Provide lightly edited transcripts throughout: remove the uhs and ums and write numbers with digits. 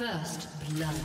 First blood.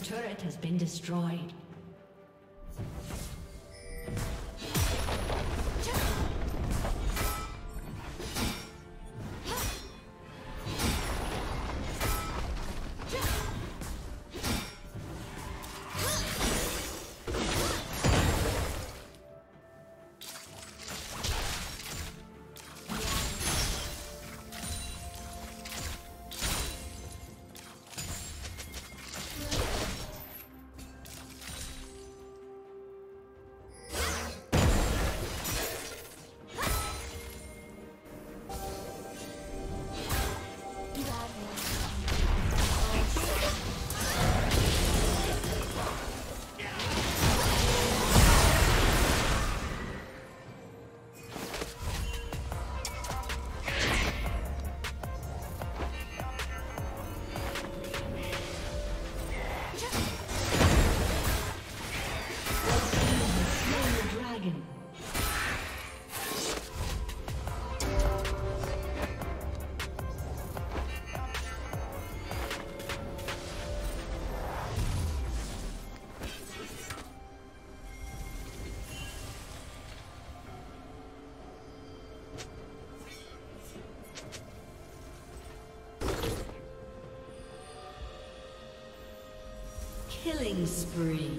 Team's turret has been destroyed. Killing spree.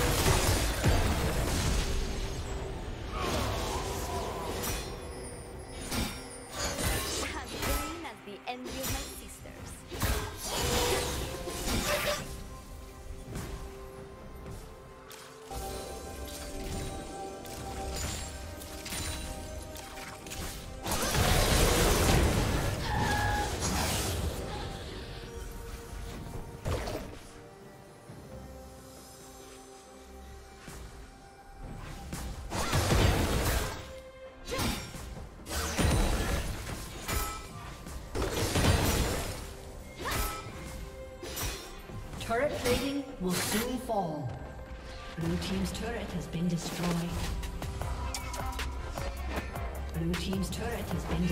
Turret plating will soon fall. Blue team's turret has been destroyed. Blue team's turret has been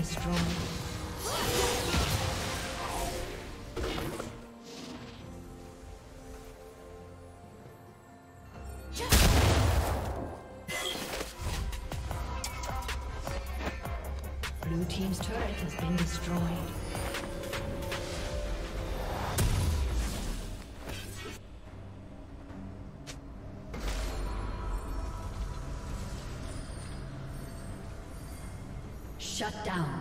destroyed. Shut down.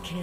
Double kill.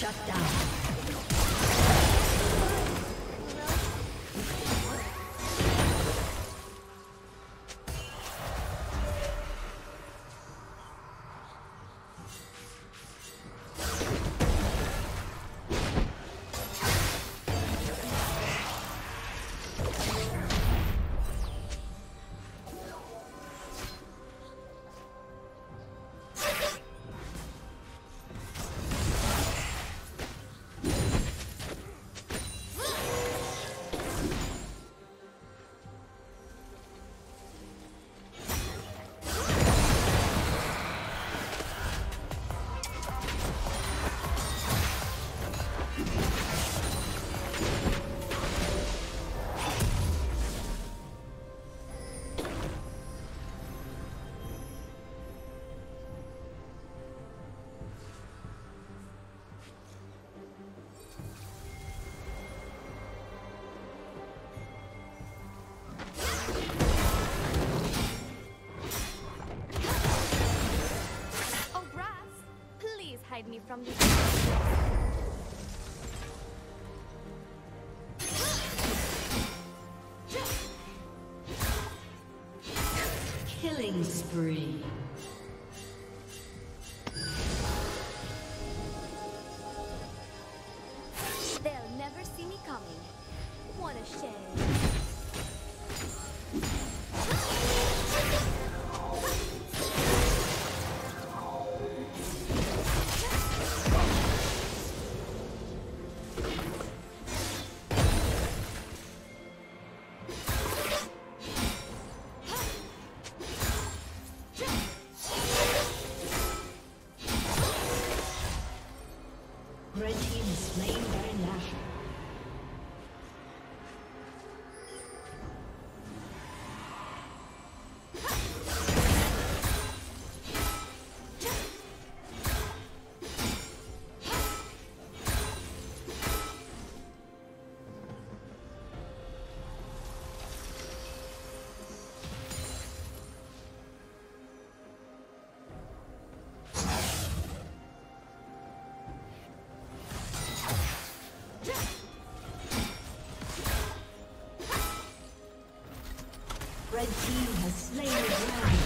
Shut down. Me from the Killing spree. They'll never see me coming. What a shame. Red team has slain the dragon.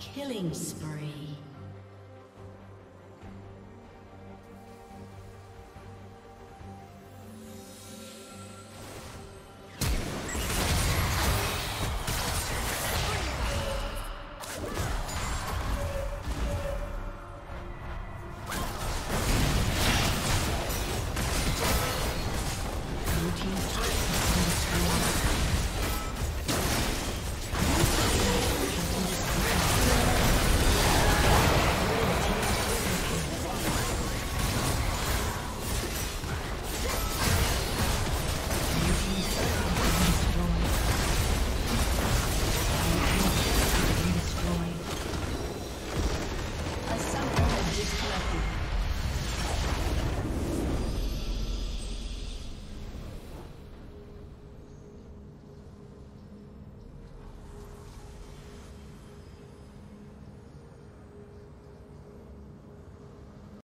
Killing spree.